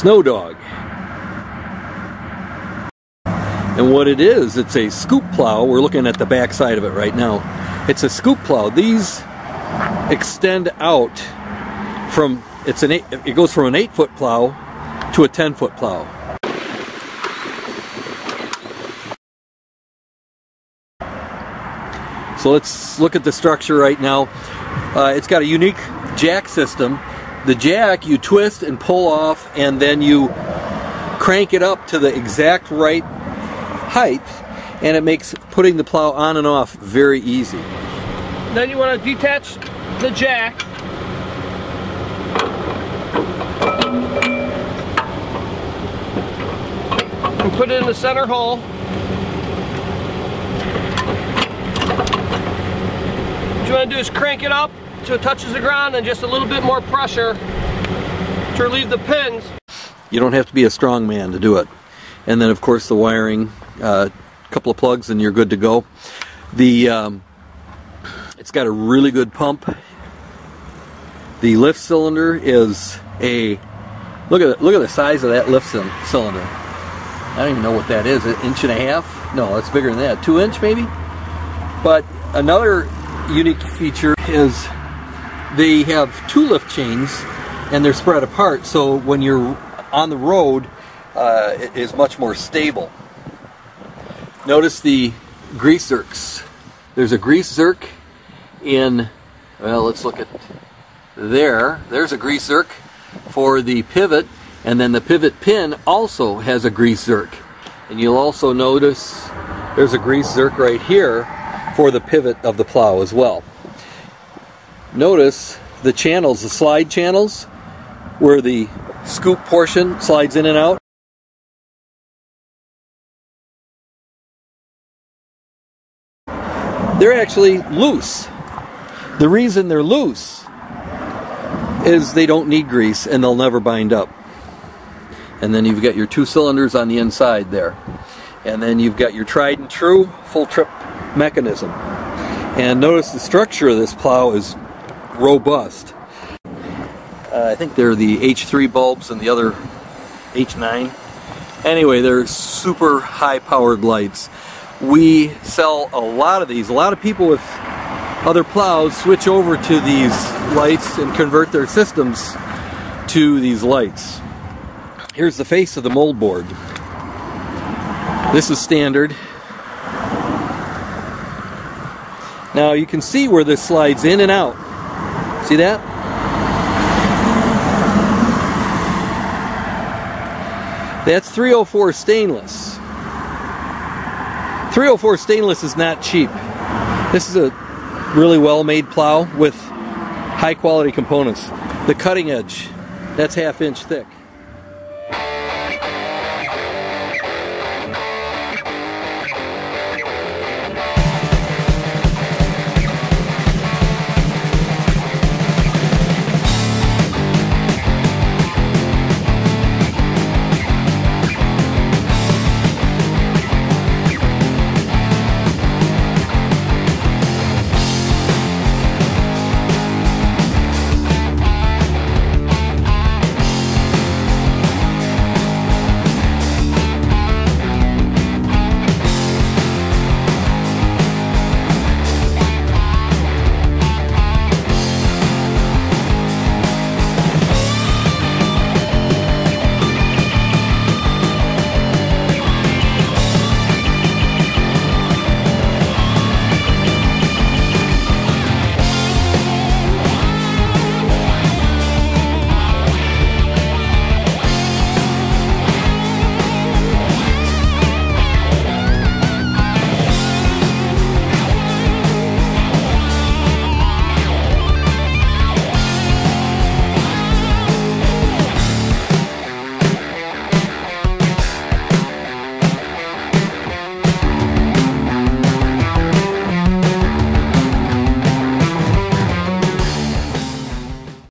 SnowDogg. And what it is, it's a scoop plow. We're looking at the back side of it right now. It's a scoop plow. These extend out from, it goes from an 8-foot plow to a 10-foot plow. So let's look at the structure right now. It's got a unique jack system. The jack you twist and pull off, and then you crank it up to the exact right height, and it makes putting the plow on and off very easy. Then you want to detach the jack. And put it in the center hole. What you want to do is crank it up so it touches the ground, and just a little bit more pressure to relieve the pins. You don't have to be a strong man to do it. And then of course the wiring, a couple of plugs and you're good to go. It's got a really good pump. The lift cylinder is a, look at the size of that lift cylinder. I don't even know what that is, an inch and a half? No, that's bigger than that, 2 inch maybe? But another unique feature is they have 2 lift chains and they're spread apart, so when you're on the road it is much more stable. Notice the grease zerks. There's a grease zerk in, well, let's look at there. There's a grease zerk for the pivot, and then the pivot pin also has a grease zerk. And you'll also notice there's a grease zerk right here for the pivot of the plow as well. Notice the channels, the slide channels, where the scoop portion slides in and out. They're actually loose. The reason they're loose is they don't need grease and they'll never bind up. And then you've got your 2 cylinders on the inside there. And then you've got your tried and true full trip mechanism. And notice the structure of this plow is robust. I think they're the H3 bulbs and the other H9. Anyway, they're super high powered lights. We sell a lot of these. A lot of people with other plows switch over to these lights and convert their systems to these lights. Here's the face of the mold board. This is standard. Now you can see where this slides in and out. See that? That's 304 stainless. 304 stainless is not cheap. This is a really well-made plow with high-quality components. The cutting edge, that's 1/2 inch thick.